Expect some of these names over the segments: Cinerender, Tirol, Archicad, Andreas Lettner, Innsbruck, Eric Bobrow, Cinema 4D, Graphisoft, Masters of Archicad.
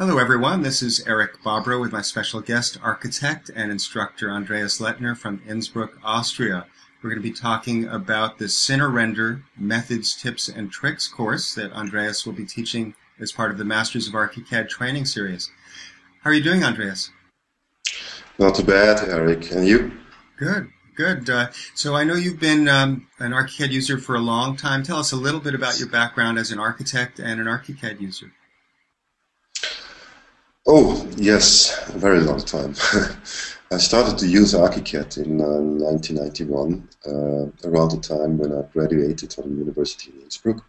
Hello everyone, this is Eric Bobrow with my special guest architect and instructor Andreas Lettner from Innsbruck, Austria. We're going to be talking about the Cinerender Methods, Tips and Tricks course that Andreas will be teaching as part of the Masters of Archicad training series. How are you doing, Andreas? Not too bad, Eric. And you? Good, good. So I know you've been an Archicad user for a long time. Tell us a little bit about your background as an architect and an Archicad user. Oh, yes, a very long time. I started to use Archicad in 1991, around the time when I graduated from university in Innsbruck.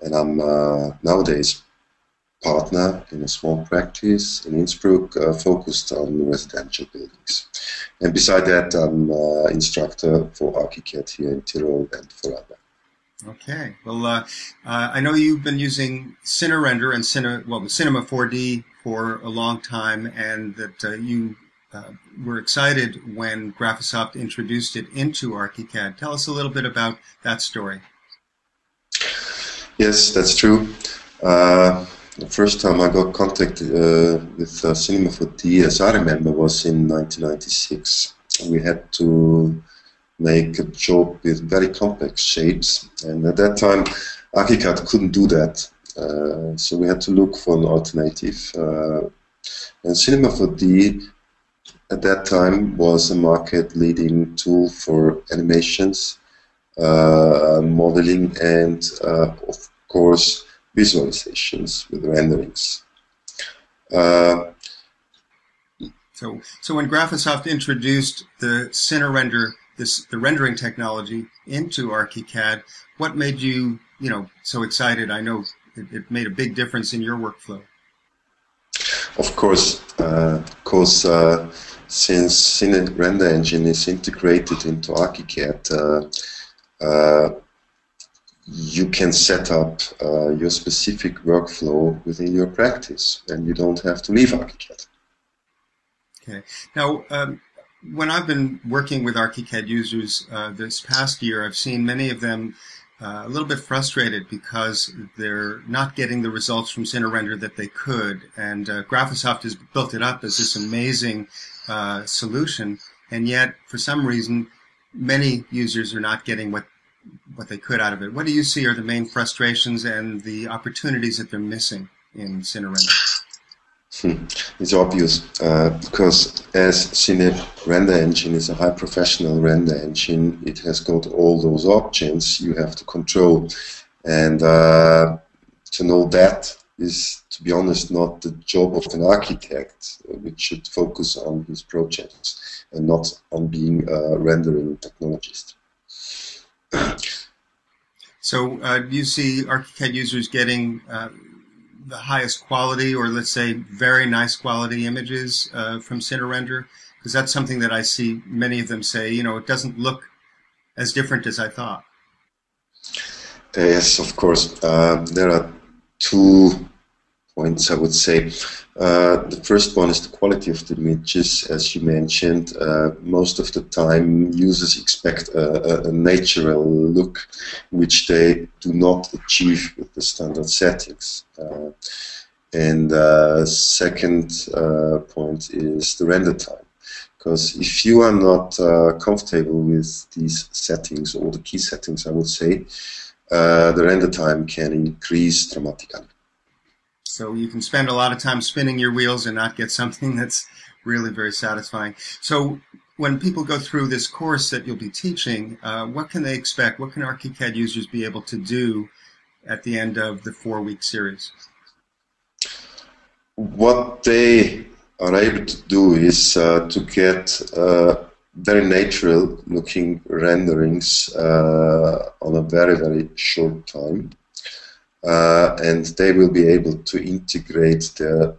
And I'm nowadays partner in a small practice in Innsbruck focused on residential buildings. And beside that, I'm instructor for Archicad here in Tirol and forever. Okay. Well, I know you've been using Cinerender and Cinema 4D for a long time, and that you were excited when Graphisoft introduced it into Archicad. Tell us a little bit about that story. Yes, that's true. The first time I got contacted with Cinema 4D, as I remember, was in 1996. We had to make a job with very complex shapes, and at that time Archicad couldn't do that. So we had to look for an alternative. And Cinema 4D at that time was a market-leading tool for animations, modeling, and of course visualizations with renderings. So when Graphisoft introduced the Cinerender, the rendering technology, into Archicad, what made you, so excited? I know it made a big difference in your workflow. Of course, since Cinerender engine is integrated into Archicad, you can set up your specific workflow within your practice, and you don't have to leave Archicad. Okay. Now, when I've been working with Archicad users this past year, I've seen many of them a little bit frustrated because they're not getting the results from Cinerender that they could, and Graphisoft has built it up as this amazing solution, and yet for some reason many users are not getting what they could out of it. What do you see are the main frustrations and the opportunities that they're missing in Cinerender? It's obvious, because as Cinerender engine is a high professional render engine, it has got all those options you have to control, and to know that is, to be honest, not the job of an architect, which should focus on his projects and not on being a rendering technologist. So you see Archicad users getting the highest quality, or let's say very nice quality images from Cinerender? Because that's something that I see many of them say, it doesn't look as different as I thought. Yes, of course. There are 2 points I would say. The first one is the quality of the images, as you mentioned. Most of the time users expect a natural look, which they do not achieve with the standard settings. Second point is the render time, because if you are not comfortable with these settings, or the key settings I would say, the render time can increase dramatically. So you can spend a lot of time spinning your wheels and not get something that's really very satisfying. So when people go through this course that you'll be teaching, what can they expect? What can Archicad users be able to do at the end of the 4-week series? What they are able to do is to get very natural looking renderings on a very, very short time. And they will be able to integrate their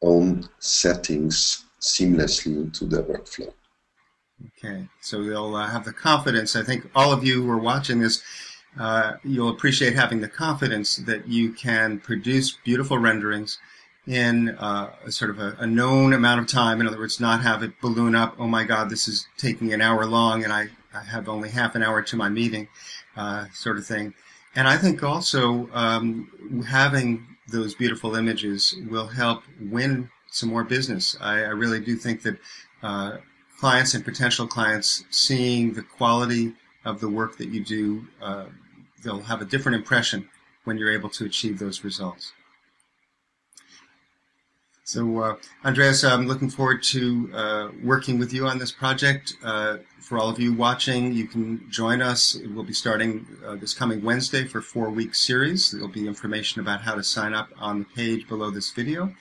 own settings seamlessly into their workflow. Okay, so they'll have the confidence. I think all of you who are watching this, you'll appreciate having the confidence that you can produce beautiful renderings in sort of a known amount of time. In other words, not have it balloon up, oh my God, this is taking an hour long and I have only half an hour to my meeting, sort of thing. And I think also having those beautiful images will help win some more business. I really do think that clients and potential clients seeing the quality of the work that you do, they'll have a different impression when you're able to achieve those results. So, Andreas, I'm looking forward to working with you on this project. For all of you watching, you can join us. We'll be starting this coming Wednesday for a 4-week series. There'll be information about how to sign up on the page below this video.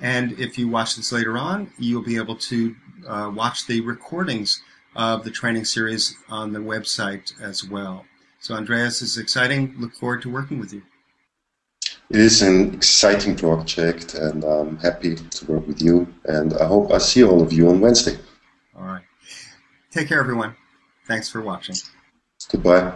And if you watch this later on, you'll be able to watch the recordings of the training series on the website as well. So, Andreas, this is exciting. Look forward to working with you. It is an exciting project, and I'm happy to work with you, and I hope I see all of you on Wednesday. All right. Take care, everyone. Thanks for watching. Goodbye.